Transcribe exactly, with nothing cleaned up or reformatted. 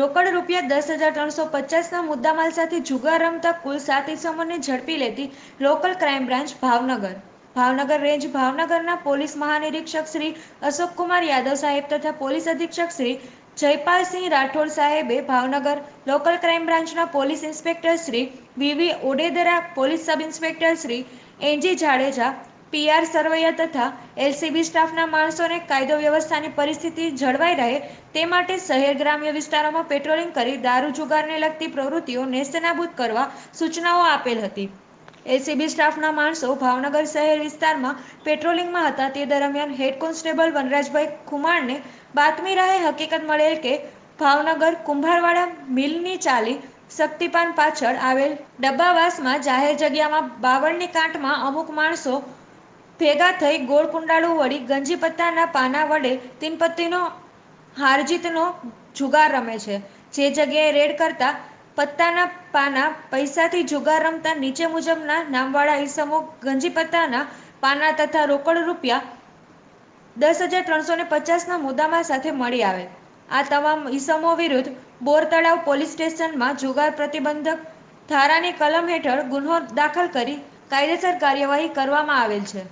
રોકડ રૂપિયા દસ હજાર ત્રણસો પચાસના મુદ્દામાલ સાથે જુગાર રમતા કુલ સાત ઇસમોને ઝડપી લેતી local crime branch Bhavnagar Bhavnagar range ભાવનગરના પોલીસ મહાનિરીક્ષક શ્રી અશોક કુમાર યાદવ સાહેબ તથા પોલીસ અધિક્ષક શ્રી જયપાલ સિંહ રાઠોડ સાહેબે ભાવનગર લોકલ ક્રાઇમ બ્રાન્ચના police inspector Shri B V Odedara, police sub inspector Shri N G Jadeja, PR Sarvaiya તથા એલસીબી સ્ટાફના માણસોને કાયદો વ્યવસ્થાની પરિસ્થિતિ જળવાઈ રહે તે માટે શહેર ગ્રામ્ય વિસ્તારોમાં પેટ્રોલિંગ કરી દારૂ જુગારને લગતી પ્રવૃત્તિઓ નેસ્તનાબૂદ કરવા સૂચનાઓ આપેલ હતી. એલસીબી સ્ટાફના માણસો ભાવનગર શહેર વિસ્તારમાં પેટ્રોલિંગમાં હતા તે દરમિયાન હેડ કોન્સ્ટેબલ વનરાજભાઈ ખુમારને બાતમી રાહે હકીકત મળેલ કે ભાવનગર કુંભારવાડા મિલની ચાલી શક્તિપાન પાછળ આવેલ ડબ્બાવાસમાં જાહેર જગ્યામાં બાવળની કાંઠમાં અમુક માણસો ભેગા થઈ ગોળ કુંડાળું વળી ગંજી પત્તાના પાના વડે તીનપત્તીનો હારજીતનો જુગાર રમે છે. જે જગ્યાએ રેડ કરતા પત્તાના પાના પૈસાથી જુગાર રમતા નીચે મુજબના નામવાળા ઈસમો ગંજી પત્તાના પાના તથા રોકડ રૂપિયા દસ હજાર ત્રણસો ને પચાસના મુદ્દામાલ સાથે મળી આવે. આ તમામ ઈસમો વિરુદ્ધ બોરતળાવ પોલીસ સ્ટેશનમાં જુગાર પ્રતિબંધક ધારાની કલમ હેઠળ ગુનો દાખલ કરી કાયદેસર કાર્યવાહી કરવામાં આવેલ છે.